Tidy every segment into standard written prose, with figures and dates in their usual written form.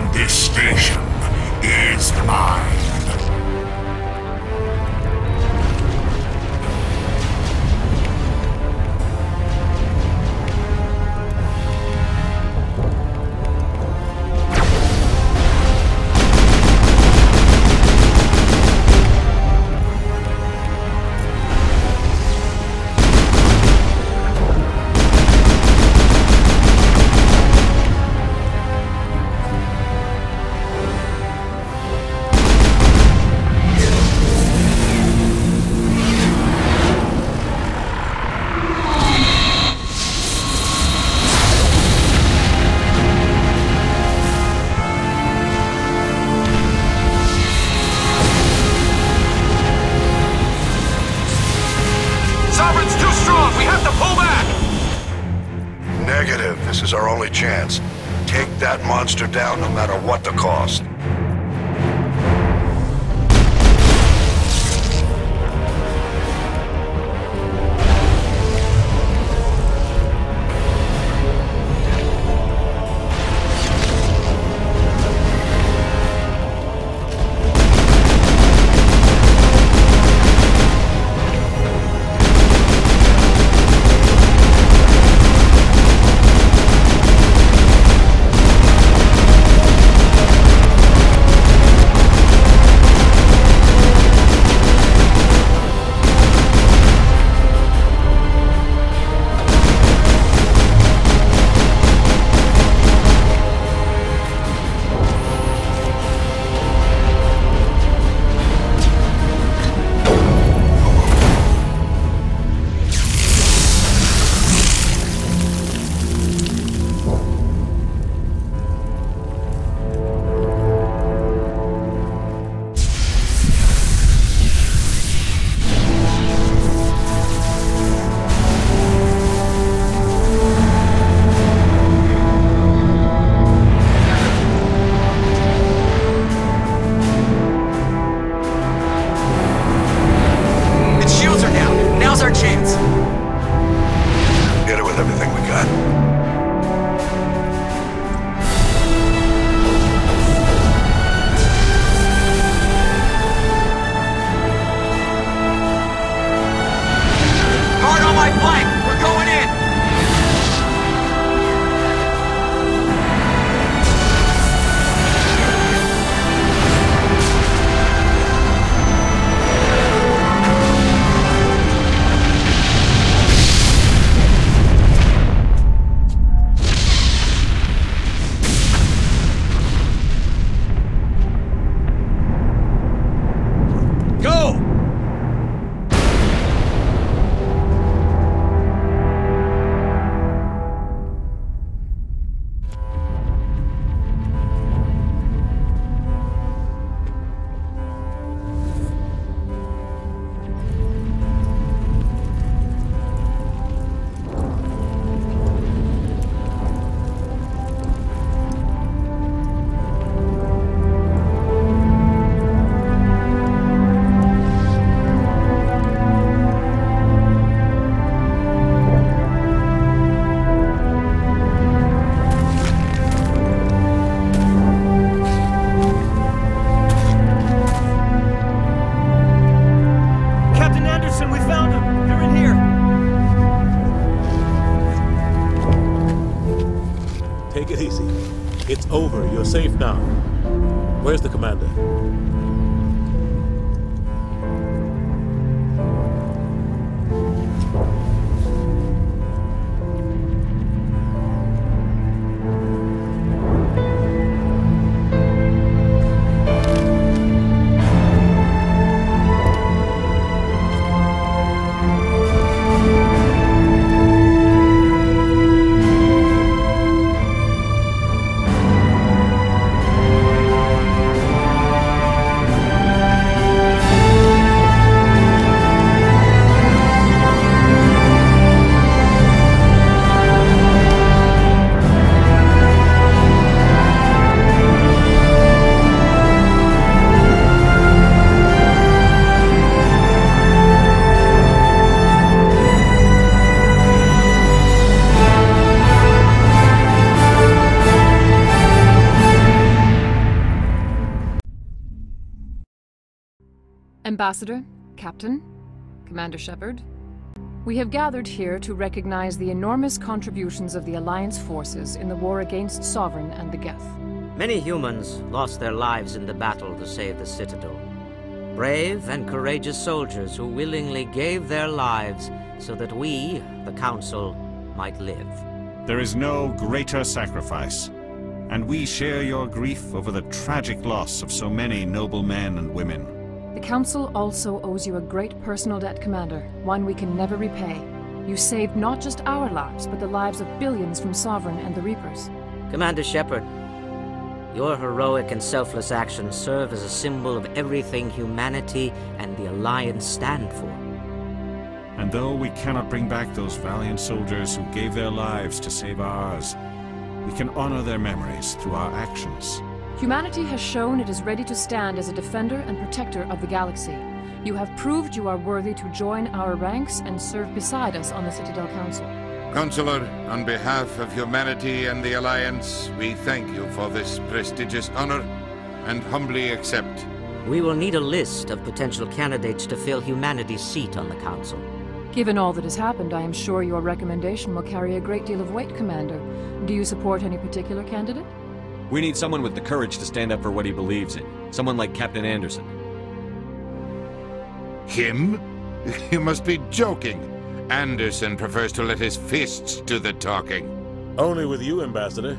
and this station is mine. Chance. Take that monster down no matter what the cost. Safe now. Where's the commander? Ambassador, Captain, Commander Shepard, we have gathered here to recognize the enormous contributions of the Alliance forces in the war against Sovereign and the Geth. Many humans lost their lives in the battle to save the Citadel. Brave and courageous soldiers who willingly gave their lives so that we, the Council, might live. There is no greater sacrifice, and we share your grief over the tragic loss of so many noble men and women. The Council also owes you a great personal debt, Commander, one we can never repay. You saved not just our lives, but the lives of billions from Sovereign and the Reapers. Commander Shepard, your heroic and selfless actions serve as a symbol of everything humanity and the Alliance stand for. And though we cannot bring back those valiant soldiers who gave their lives to save ours, we can honor their memories through our actions. Humanity has shown it is ready to stand as a defender and protector of the galaxy. You have proved you are worthy to join our ranks and serve beside us on the Citadel Council. Counselor, on behalf of humanity and the Alliance, we thank you for this prestigious honor and humbly accept. We will need a list of potential candidates to fill humanity's seat on the Council. Given all that has happened, I am sure your recommendation will carry a great deal of weight, Commander. Do you support any particular candidate? We need someone with the courage to stand up for what he believes in. Someone like Captain Anderson. Him? You must be joking. Anderson prefers to let his fists do the talking. Only with you, Ambassador.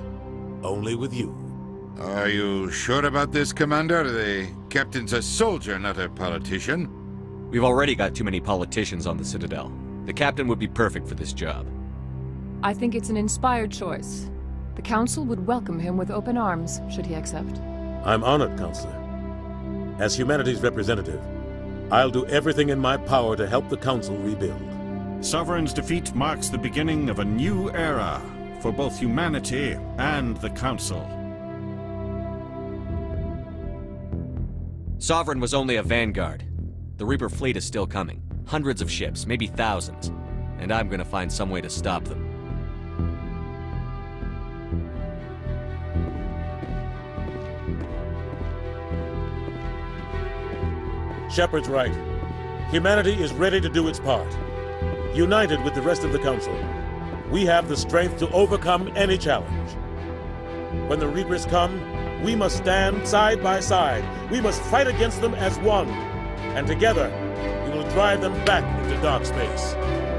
Only with you. Are you sure about this, Commander? The Captain's a soldier, not a politician. We've already got too many politicians on the Citadel. The Captain would be perfect for this job. I think it's an inspired choice. The Council would welcome him with open arms, should he accept. I'm honored, Counselor. As humanity's representative, I'll do everything in my power to help the Council rebuild. Sovereign's defeat marks the beginning of a new era for both humanity and the Council. Sovereign was only a vanguard. The Reaper fleet is still coming. Hundreds of ships, maybe thousands. And I'm gonna find some way to stop them. Shepard's right. Humanity is ready to do its part. United with the rest of the Council, we have the strength to overcome any challenge. When the Reapers come, we must stand side by side. We must fight against them as one. And together, we will drive them back into dark space.